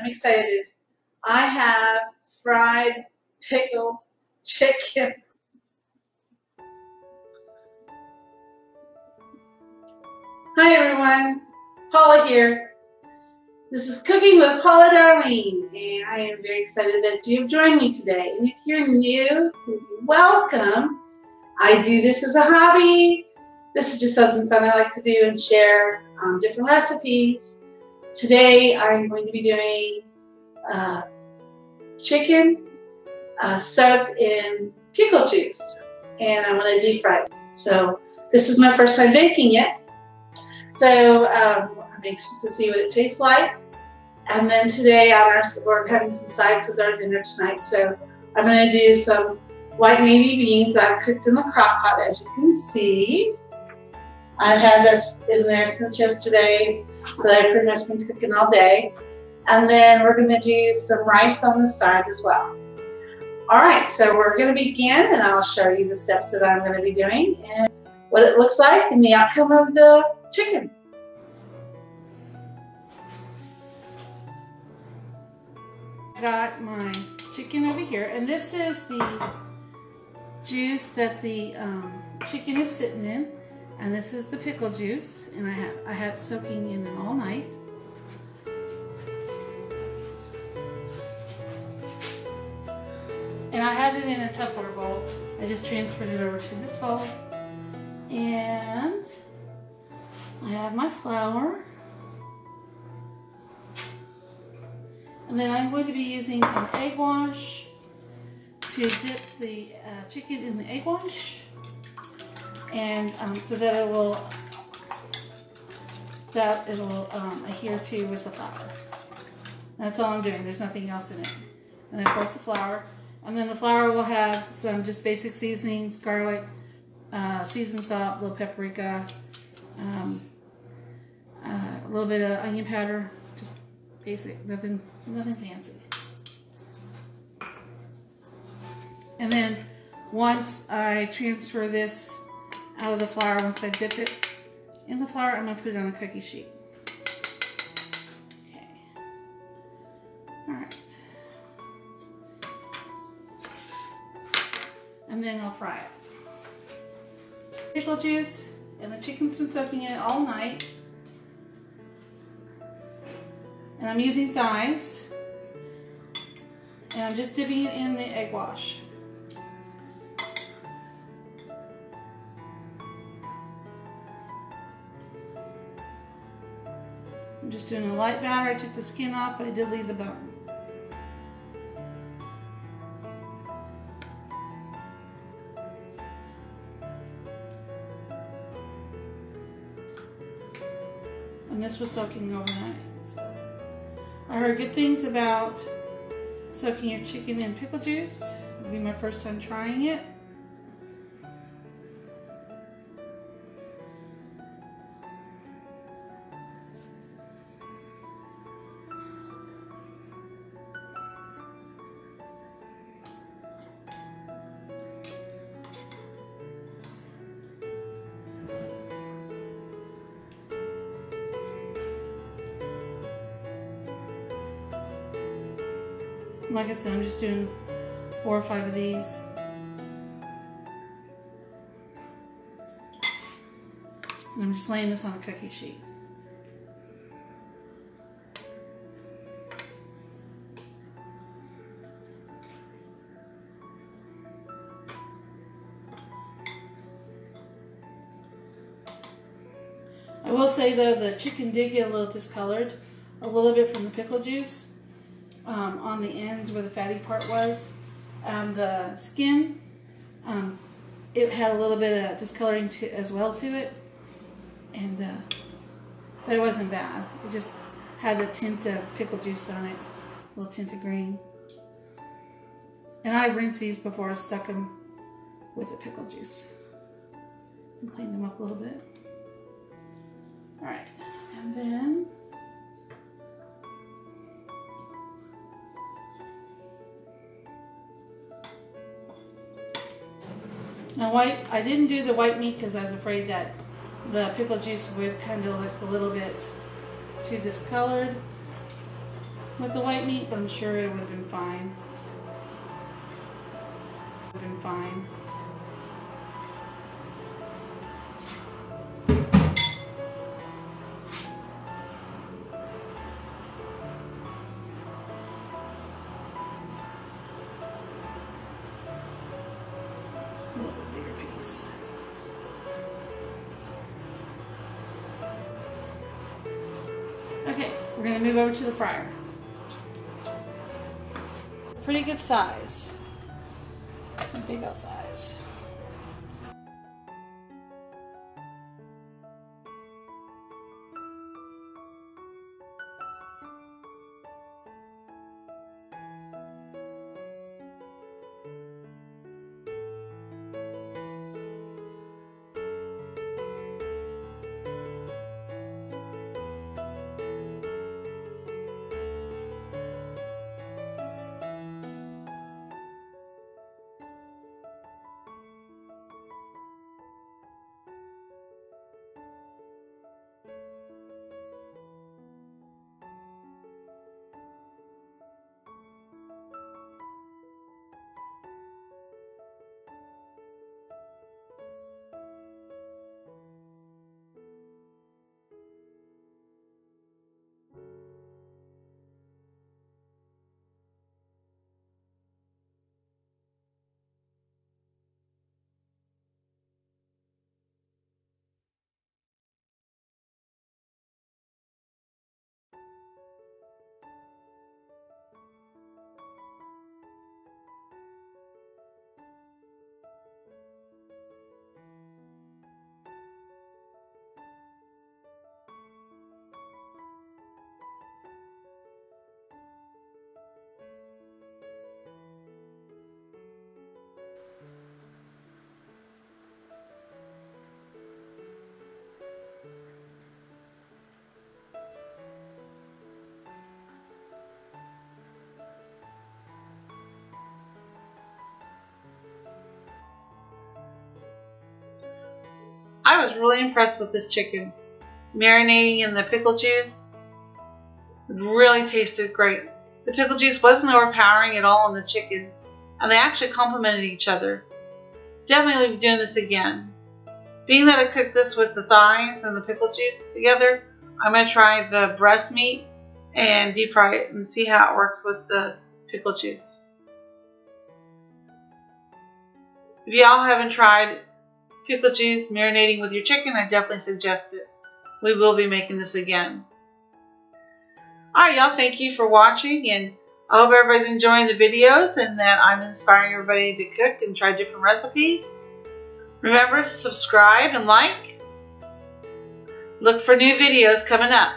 I'm excited. I have fried pickled chicken. Hi everyone, Paula here. This is Cooking with Paula Darlene, and I am very excited that you've joined me today. And if you're new, welcome. I do this as a hobby. This is just something fun I like to do and share different recipes. Today I'm going to be doing chicken soaked in pickle juice, and I want to deep fry it. So this is my first time baking it. So I'm anxious to see what it tastes like. And then today we're having some sides with our dinner tonight. So I'm going to do some white navy beans I've cooked in the crock pot, as you can see. I've had this in there since yesterday, so I've pretty much been cooking all day. And then we're gonna do some rice on the side as well. All right, so we're gonna begin, and I'll show you the steps that I'm gonna be doing and what it looks like and the outcome of the chicken. I got my chicken over here, and this is the juice that the chicken is sitting in. And this is the pickle juice, and I had it soaking in all night. And I had it in a Tupperware bowl. I just transferred it over to this bowl. And I have my flour. And then I'm going to be using an egg wash to dip the chicken in the egg wash. And so that it will adhere to with the flour. That's all I'm doing. There's nothing else in it. And then of course the flour. And then the flour will have some just basic seasonings: garlic, seasoned salt, little paprika, a little bit of onion powder. Just basic, nothing fancy. And then once I transfer this out of the flour, once I dip it in the flour, I'm going to put it on a cookie sheet. Okay. Alright. And then I'll fry it. Pickle juice, and the chicken's been soaking in it all night. And I'm using thighs. And I'm just dipping it in the egg wash. I'm just doing a light batter. I took the skin off, but I did leave the bone. And this was soaking overnight. So I heard good things about soaking your chicken in pickle juice. It'll be my first time trying it. Like I said, I'm just doing 4 or 5 of these. And I'm just laying this on a cookie sheet. I will say though, the chicken did get a little discolored, a little bit from the pickle juice. On the ends where the fatty part was. The skin, it had a little bit of discoloring as well to it. And but it wasn't bad. It just had the tint of pickle juice on it, a little tint of green. And I've rinsed these before. I stuck them with the pickle juice and cleaned them up a little bit. All right, and then now, I didn't do the white meat because I was afraid that the pickle juice would kind of look a little bit too discolored. with the white meat, but I'm sure it would have been fine. Would have been fine. Okay, we're going to move over to the fryer. Pretty good size. Some big old thighs. I was really impressed with this chicken. Marinating in the pickle juice really tasted great. The pickle juice wasn't overpowering at all on the chicken, and they actually complemented each other. Definitely will be doing this again. Being that I cooked this with the thighs and the pickle juice together, I'm going to try the breast meat and deep fry it and see how it works with the pickle juice. If y'all haven't tried pickle juice marinating with your chicken, I definitely suggest it. We will be making this again. Alright y'all, thank you for watching, and I hope everybody's enjoying the videos and that I'm inspiring everybody to cook and try different recipes. Remember to subscribe and like. Look for new videos coming up.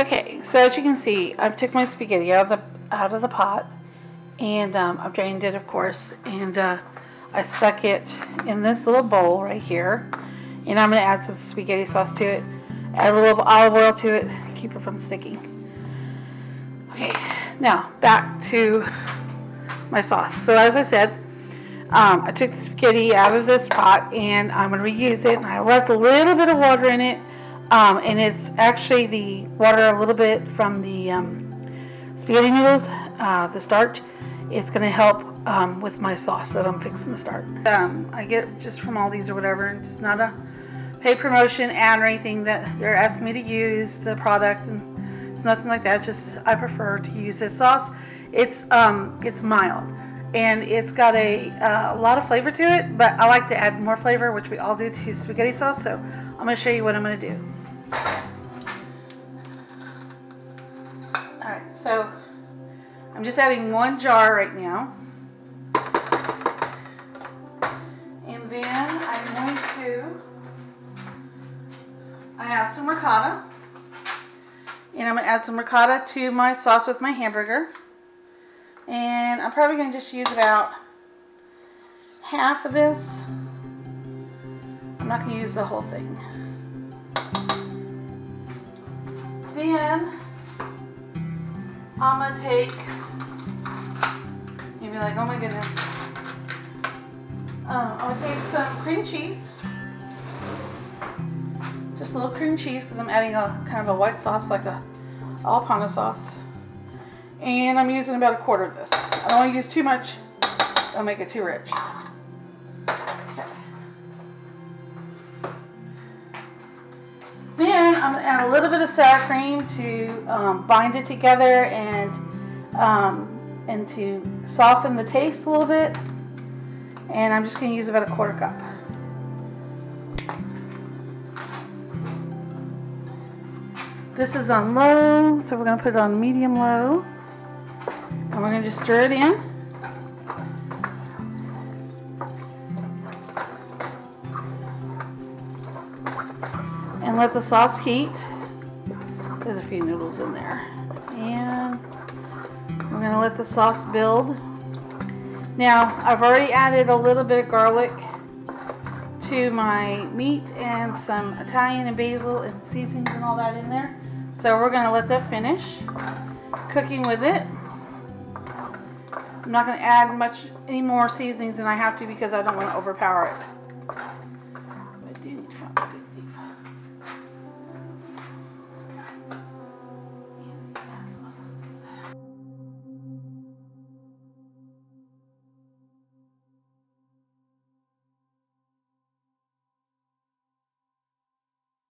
Okay, so as you can see, I've took my spaghetti out of the pot, and I've drained it, of course, and I stuck it in this little bowl right here, and I'm going to add some spaghetti sauce to it, add a little olive oil to it, keep it from sticking. Okay, Now, back to my sauce. So as I said, I took the spaghetti out of this pot and I'm going to reuse it. And I left a little bit of water in it. And it's actually the water a little bit from the spaghetti noodles, the starch. It's going to help with my sauce that I'm fixing to start. I get just from Aldi's or whatever. It's not a paid promotion ad or anything that they're asking me to use the product. And it's nothing like that. It's just I prefer to use this sauce. It's mild. And it's got a lot of flavor to it, but I like to add more flavor, which we all do, to spaghetti sauce. So I'm going to show you what I'm going to do. Alright, so I'm just adding one jar right now. And then I'm going to, I have some ricotta. And I'm going to add some ricotta to my sauce with my hamburger. And I'm probably going to just use about half of this. I'm not going to use the whole thing. Then I'm going to take, you'll be like, oh my goodness. I'm going to take some cream cheese. Just a little cream cheese because I'm adding a kind of a white sauce, like a Alpana sauce. And I'm using about a quarter of this. I don't want to use too much. Don't make it too rich. Okay. Then I'm going to add a little bit of sour cream to bind it together and to soften the taste a little bit. And I'm just going to use about a quarter cup. This is on low, so we're going to put it on medium low. And we're going to just stir it in. And let the sauce heat. There's a few noodles in there. And we're going to let the sauce build. Now, I've already added a little bit of garlic to my meat and some Italian and basil and seasonings and all that in there. So we're going to let that finish cooking with it. I'm not going to add much any more seasonings than I have to because I don't want to overpower it.